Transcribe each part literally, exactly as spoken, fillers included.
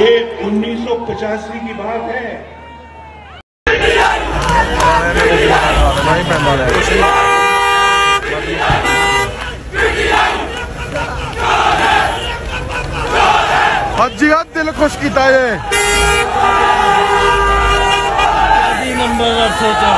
ये उन्नीस सौ पचासी की बात है। हजियत दिल खुश किया नंबर अब सोचा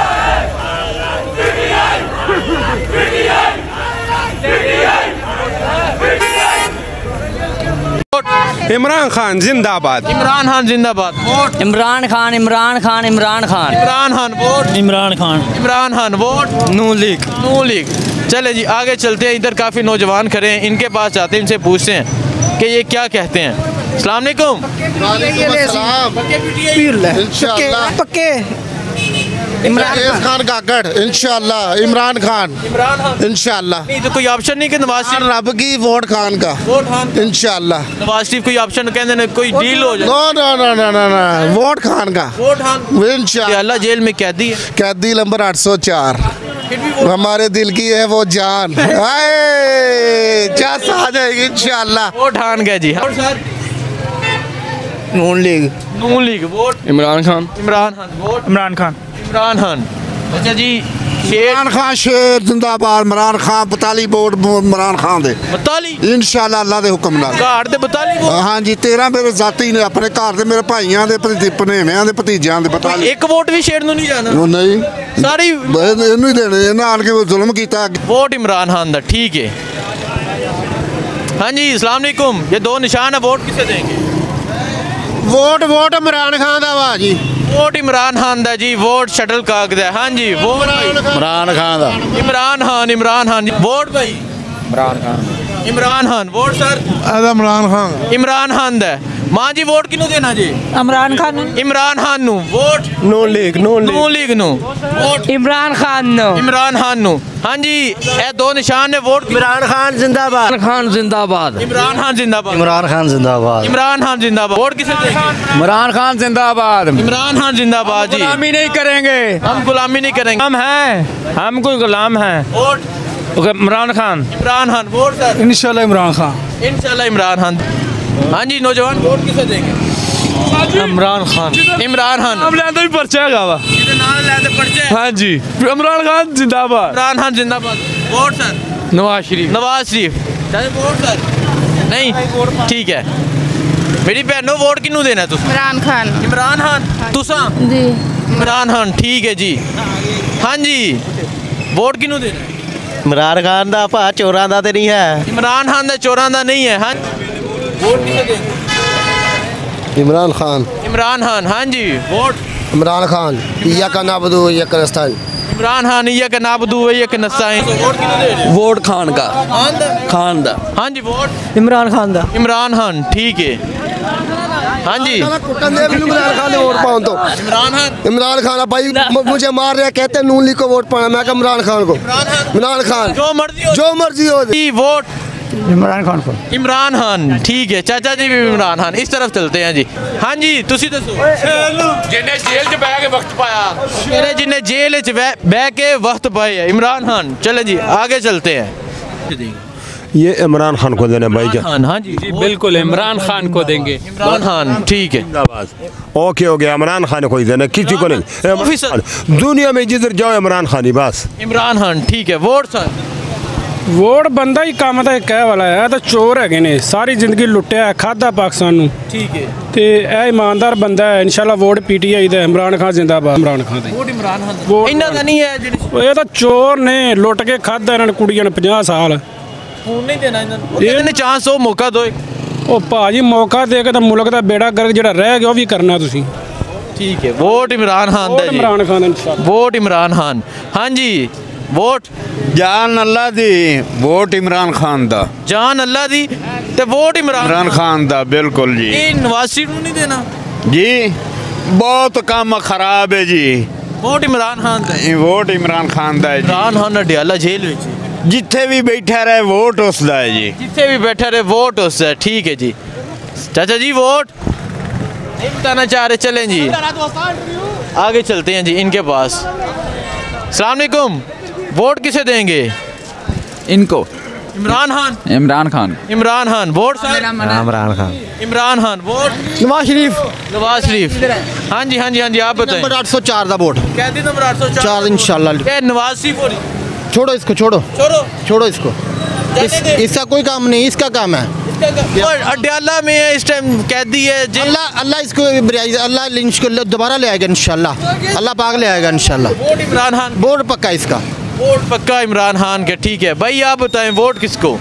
इमरान खान जिंदाबाद, इमरान खान जिंदाबाद, Imran Khan, Imran Khan, Imran Khan, Imran Khan vote, Imran Khan, Imran Khan vote, Noon league, Noon league. चले जी आगे चलते हैं, इधर काफ़ी नौजवान खड़े हैं, इनके पास जाते हैं, इनसे पूछते हैं कि ये क्या कहते हैं। अस्सलाम वालेकुम। पक्के इमरान खान कागड़ इंशाल्लाह, इमरान खान, इमरान खान इंशाल्लाह। नहीं तो कोई ऑप्शन नहीं कि नवाज शरीफ रब की वोट खान का वोट खान इंशाल्लाह, नवाज शरीफ कोई ऑप्शन कहते हैं कोई डील हो जाए। No no no no no no vote Khan का वोट खान इंशाल्लाह। जेल में कैदी है, कैदी नंबर आठ सौ चार, हमारे दिल की है वो जान, क्या सहा जाएगी इंशाल्लाह वोट खान का जी। Noon league, Noon league vote Imran Khan, Imran Khan vote Imran Khan, Imran Khan. अच्छा जी इमरान खान शेर जिंदाबाद, इमरान खान बताली वोट इमरान खान दे बताली इंशाल्लाह अल्लाह दे हुक्म नाल घर दे बताली। हां जी तेरह मेरे जाती ने अपने घर दे मेरे भाइयां दे भनेवें दे भतीजियां दे बताली। एक वोट भी शेर नु नहीं जाना, वो नहीं सारी इनु ही देने, इन्हां आन के जुल्म कीता वोट इमरान खान दा। ठीक है हां जी अस्सलाम वालेकुम। ये दो निशान है, वोट किसे देंगे? वोट वोट इमरान खान दा वा जी, वोट इमरान खान दा जी, वोट शटल काक दा। हां जी वोट इमरान खान दा, इमरान खान, इमरान खान वोट भाई इमरान खान, इमरान खान वोट सर आदा इमरान खान, इमरान खान दा। मां जी वोट किनु देना जी? इमरान खान, इमरान खान नु vote, Noon league, Noon league, Noon league नु वोट इमरान खान नु, इमरान खान नु। हां जी ए दो निशान ने वोट इमरान खान जिंदाबाद, इमरान खान जिंदाबाद, इमरान खान जिंदाबाद, इमरान खान जिंदाबाद, इमरान खान जिंदाबाद। वोट किसे देंगे? इमरान खान जिंदाबाद, इमरान खान जिंदाबाद जी। गुलामी नहीं करेंगे, हम गुलामी नहीं करेंगे, हम हैं, हम कोई गुलाम हैं। Vote Imran Khan, Imran Khan vote sir इंशाल्लाह इमरान खान, इंशाल्लाह इमरान खान। हां जी नौजवान वोट किसे देंगे? इमरान खान, इमरान खान नाम पर्चा है गावा, हाँ जी इमरान खान जिंदाबाद, इमरान खान जिंदाबाद। Vote sir Nawaz Sharif, Nawaz Sharif vote sir नहीं। ठीक है मेरी भैनों वोट किनू देना? इमरान खान, इमरान खान तुसा जी, इमरान खान। ठीक है जी हाँ जी वोट किनू देना? इमरान खान दा भा चोरां दा ते नहीं है, इमरान खान दा चोरां दा नहीं है। हाँ वोट किसे देंगे? इमरान खान, इमरान खान हाँ जी वोट इमरान खान, यका नाबदू यका नस्ताईन, इमरान खान यका नाबदू यका नस्ताईन। वोट खान का खान दा, हाँ जी वोट इमरान खान दा, इमरान खान। ठीक है हाँ जी इमरान खान ने वोट पाऊँ तो इमरान खान, इमरान खान भाई मुझे मार रहे कहते हैं नून लीग को वोट पाना, मैं इमरान खान को, इमरान खान जो मर्जी हो, जो मर्जी हो वोट इमरान खान को, इमरान खान। ठीक है चाचा जी भी इमरान खान। इस तरफ चलते हैं जी। हाँ जी तुसी दसो जिन्हें जेल च बह के वक्त पाया, जिन्हें जेल च बह के वक्त पाया इमरान खान। चले जी आगे चलते हैं, ये इमरान खान को देना भाई जान। हाँ जी जी बिल्कुल इमरान खान को देंगे, इमरान खान। ठीक है ओके हो गया, इमरान खान को ही देना किसी को नहीं, दुनिया में जिधर जाओ इमरान खान ही बस, इमरान खान। ठीक है वोट सर वोट बंदा ही काम का कह वाला है तो चोर है ने सारी जिंदगी लुटिया खादा पाकिस्तान। ठीक है तो यह ईमानदार बंदा है इंशाल्लाह वोट पीटीआई दा, इमरान खान जिंदाबाद, इमरान खान दा वोट इमरान खान दा। इन्ना दा नहीं है, ये तो चोर ने लुट के खादा इन्हां कुड़ियां ने पचास साल नहीं देना इन्होंने, चांस हो मौका दो भाजी, मौका दे के मुल्क का बेड़ा गर्क जो रह गया भी करना। ठीक है वोट इमरान खान, इमरान खान वोट इमरान खान। हाँ जी वोट जान अल्लाह दी, वोट इमरान खान दा, जान अल्लाह दी ते वोट इमरान खान दा बिल्कुल जी। नवाज शरीफ नूं नहीं देना जी, बहुत काम खराब है जी, वोट इमरान खान दा, वोट इमरान खान दा। इमरान खान अडियाला जेल विच जिथे भी बैठा रहे वोट उसदा है जी, जिथे भी बैठा रहे वोट उसदा है। ठीक है जी चाचा जी वोट नहीं बताना चाह रहे। चलें जी आगे चलते हैं जी, इनके पास। अस्सलाम वालेकुम वोट किसे देंगे? इनको इमरान खान इमरान खान इमरान खान वोट इमरान खान इमरान खान वोट नवाज शरीफ नवाज शरीफ हाँ जी हाँ जी हाँ जी आप बताएं। नंबर आठ सौ चार का वोट कहती नंबर आठ सौ चार इंशाल्लाह नवाज शरीफ छोड़ो इसको छोड़ो छोड़ो छोड़ो इसको इसका कोई काम नहीं इसका काम है अडयाला में है इस टाइम कैदी है अल्लाह अल्लाह इसको अल्लाह दोबारा ले आएगा इंशाल्लाह अल्लाह पाक ले आएगा इंशाल्लाह वोट इमरान खान वोट पक्का इसका वोट पक्का इमरान खान के ठीक है भाई आप बताएं वोट किसको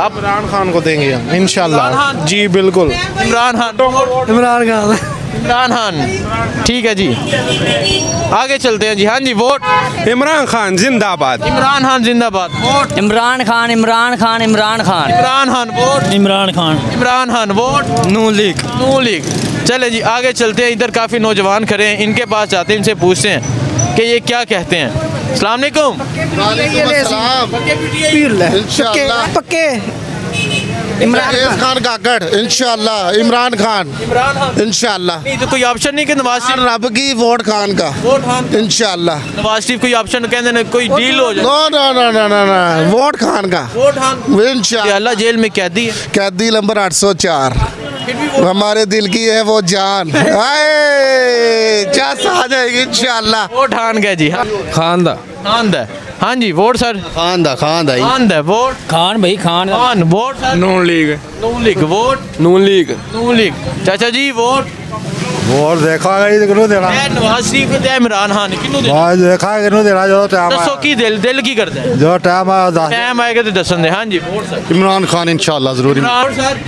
आप इमरान खान को देंगे इंशाल्लाह जी बिल्कुल इमरान खान इमरान खान इमरान खान ठीक है जी आगे चलते हैं जी हाँ जी वोट इमरान खान जिंदाबाद इमरान खान जिंदाबाद vote Imran Khan Imran Khan Imran Khan Imran Khan vote Imran Khan Imran Khan vote Noon league Noon league चले जी आगे चलते हैं। इधर काफ़ी नौजवान खड़े हैं इनके पास जाते हैं इनसे पूछते हैं कि ये क्या कहते हैं। अस्सलाम वालेकुम पक्के इमरान खान कागड़ इंशाल्लाह इमरान खान इंशाल्लाह नहीं तो कोई ऑप्शन नहीं कि नवाज शरीफ रब की वोट खान का वोट खान इंशाल्लाह नवाज शरीफ कोई ऑप्शन कहते ना कोई डील हो जाए no no no no no no vote Khan का वोट खान इंशाल्लाह जेल में कैदी है कैदी नंबर आठ सौ चार हमारे दिल की है वो जान आए क्या आ जाएगी इंशाल्लाह वोट खान का जी खान दा खान दा हाँ जी वोट सर खान दा खान दा खान दा वोट खान भाई Khan Khan vote Noon league Noon league vote Noon league Noon league चाचा जी वोट वोट देखा किनू देना नवाज शरीफ दे इमरान खान किनू देना आज देखा किनू देना जो टाइम दसो की दिल दिल की करदा है जो टाइम आया दस टाइम आएगा तो दसन दे हां जी वोट सर इमरान खान इंशाल्लाह जरूर Imran sir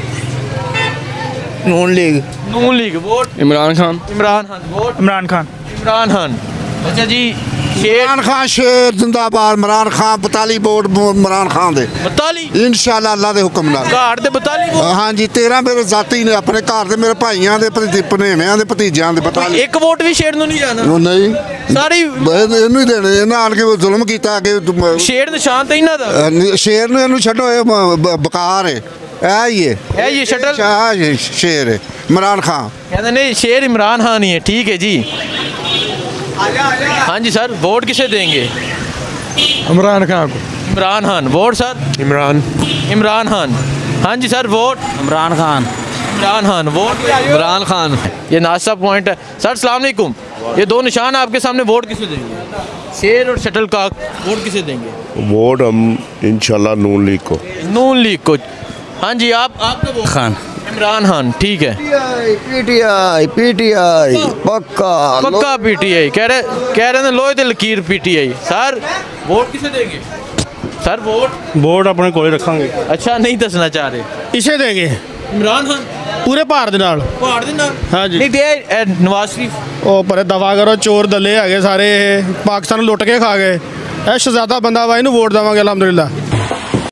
Noon league Noon league vote Imran Khan Imran Khan vote Imran Khan Imran Khan चाचा जी इमरान खान शेर जिंदाबाद इमरान खान बताली वोट इमरान खान दे बताली इंशाल्लाह अल्लाह दे हुक्म नाल घर दे बताली हां जी तेरह मेरे जाती ने अपने घर दे मेरे भाइयां दे भणेवियां दे भतीजियां दे बताली एक वोट भी शेर नु नहीं जाना वो नहीं सारी इनु ही देने इना आन के जुल्म कीता के शेर निशान ते इना दा शेर नु इनु छड्डो बेकार है ऐ ये ऐ ये शटल हां ये शेर है इमरान खान कहंदे नहीं शेर इमरान खान ही है ठीक है जी हाँ जी सर वोट किसे देंगे इमरान खान को इमरान खान वोट सर इमरान इमरान खान हाँ जी sir vote Imran Khan Imran Khan vote Imran Khan ये नाश्ता पॉइंट है सर अस्सलाम वालेकुम ये दो निशान आपके सामने वोट किसे देंगे शेर और शटलकॉक वोट किसे देंगे वोट हम इंशाल्लाह नून लीग को नून लीग को हाँ जी आप आपका वोट खान इमरान खान ठीक है पीटीआई पीटीआई पक्का पक्का पीटीआई कह रहे कह रहे हैं लोहे ते लकीर पीटीआई सर वोट किसे देंगे सर वोट वोट अपने कोल रखेंगे अच्छा नहीं दसना चाह रहे इसे देंगे इमरान खान पूरे भारत नाल भारत नाल हां जी नहीं दे नवाज शरीफ ओ पर दवा करो चोर दले आ गए सारे पाकिस्तान लुट के खा गए ए शहजादा बंदा वाई नु वोट देवांगे अलहमदुलिल्लाह